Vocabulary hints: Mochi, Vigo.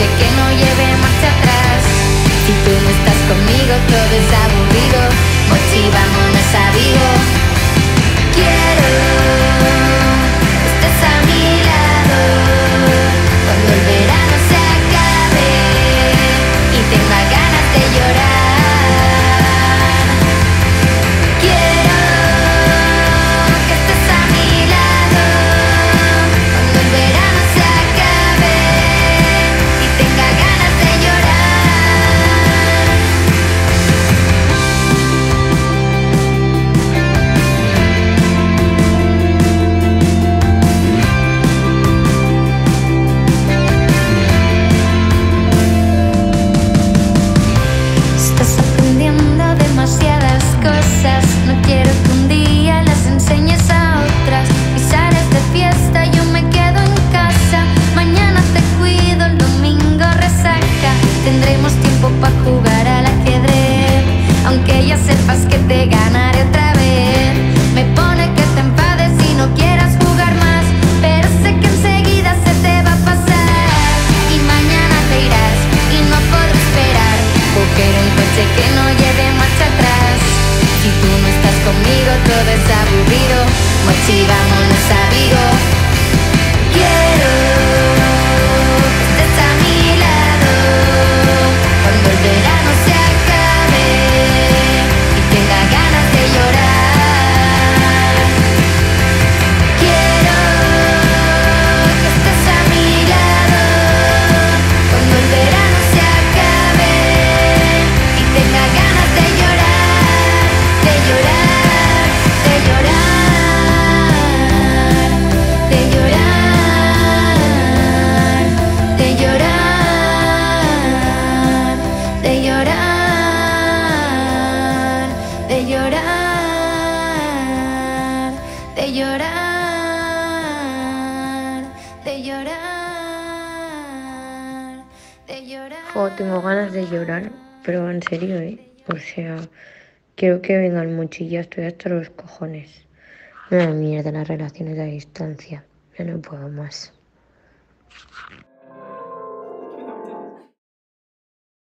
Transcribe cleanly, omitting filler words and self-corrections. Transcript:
coche que no lleve marcha atrás. Si tú no estás conmigo todo es aburrido. Mochi, vámonos a Vigo. Quiero que estés a mi lado cuando el verano se acabe y tenga ganas de llorar. Quiero que estés a mi lado cuando el verano se acabe y tenga ganas de llorar. Estás aprendiendo demasiadas cosas. No quiero que un día las enseñes a otras. Y sales de fiesta, yo me quedo en casa. Mañana te cuido, el domingo resaca. Tendremos tiempo para jugar al ajedrez, aunque ya sepas que te ganaré otra vez. Me pone que te enfades y no quieras jugar más, pero sé que enseguida se te va a pasar. Y mañana te irás y no podré esperar. O quiero un coche que no lleve marcha atrás. Si tú no estás conmigo todo es aburrido. Mochi, vámonos a Vigo. Quiero que estés a mi lado cuando el verano se acabe y tenga ganas de llorar. Quiero que estés a mi lado cuando el verano se acabe y tenga ganas de llorar, de llorar, de llorar, de llorar, de llorar, de llorar, de llorar, de llorar, de llorar, de llorar. Jo, tengo ganas de llorar, pero en serio, O sea, quiero que venga el Mochi, ya estoy hasta los cojones. Una mierda las relaciones a distancia, ya no puedo más.